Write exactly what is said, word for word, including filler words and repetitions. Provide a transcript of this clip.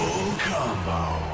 Full combo.